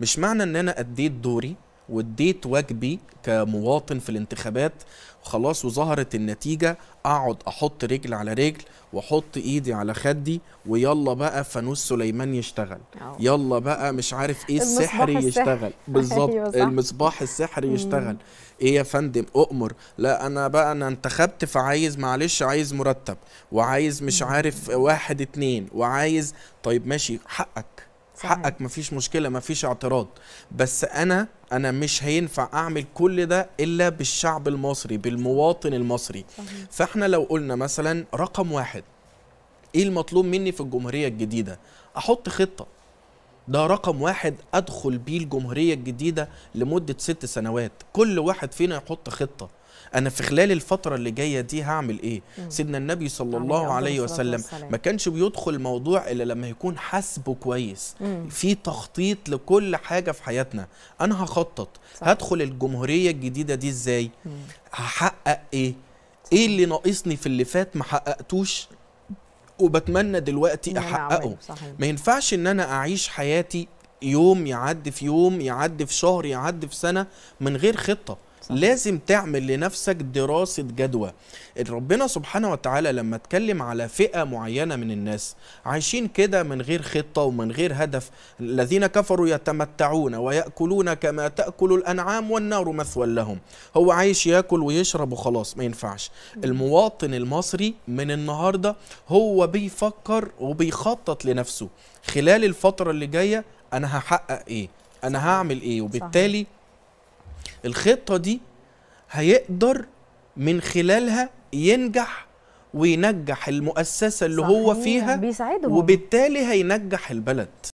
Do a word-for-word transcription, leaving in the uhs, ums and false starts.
مش معنى ان انا اديت دوري واديت واجبي كمواطن في الانتخابات وخلاص وظهرت النتيجة اقعد احط رجل على رجل واحط ايدي على خدي ويلا بقى فانوس سليمان يشتغل، يلا بقى مش عارف ايه السحري يشتغل. بالظبط المصباح السحري يشتغل. ايه يا فندم اؤمر؟ لا انا بقى انا انتخبت فعايز معلش عايز مرتب وعايز مش عارف واحد اتنين وعايز. طيب ماشي حقك حقك مفيش مشكلة مفيش اعتراض، بس أنا أنا مش هينفع أعمل كل ده إلا بالشعب المصري بالمواطن المصري. فإحنا لو قلنا مثلا رقم واحد إيه المطلوب مني في الجمهورية الجديدة؟ أحط خطة، ده رقم واحد أدخل بيه الجمهورية الجديدة لمدة ست سنوات، كل واحد فينا يحط خطة أنا في خلال الفترة اللي جاية دي هعمل إيه؟ مم. سيدنا النبي صلى الله عليه وسلم ما كانش بيدخل الموضوع إلا لما يكون حسبه كويس، مم. في تخطيط لكل حاجة في حياتنا. أنا هخطط صح. هدخل الجمهورية الجديدة دي إزاي؟ مم. هحقق إيه؟ صح. إيه اللي ناقصني في اللي فات ما حققتوش؟ وبتمنى دلوقتي أحققه. ما ينفعش إن أنا أعيش حياتي يوم يعدي في يوم يعدي في شهر يعدي في سنة من غير خطة. لازم تعمل لنفسك دراسة جدوى. ربنا سبحانه وتعالى لما اتكلم على فئة معينة من الناس عايشين كده من غير خطة ومن غير هدف، الذين كفروا يتمتعون ويأكلون كما تأكل الأنعام والنار مثوى لهم. هو عايش يأكل ويشرب وخلاص، ما ينفعش. المواطن المصري من النهاردة هو بيفكر وبيخطط لنفسه خلال الفترة اللي جاية أنا هحقق إيه، أنا هعمل إيه، وبالتالي الخطة دي هيقدر من خلالها ينجح وينجح المؤسسة اللي صحيح. هو فيها، وبالتالي هينجح البلد.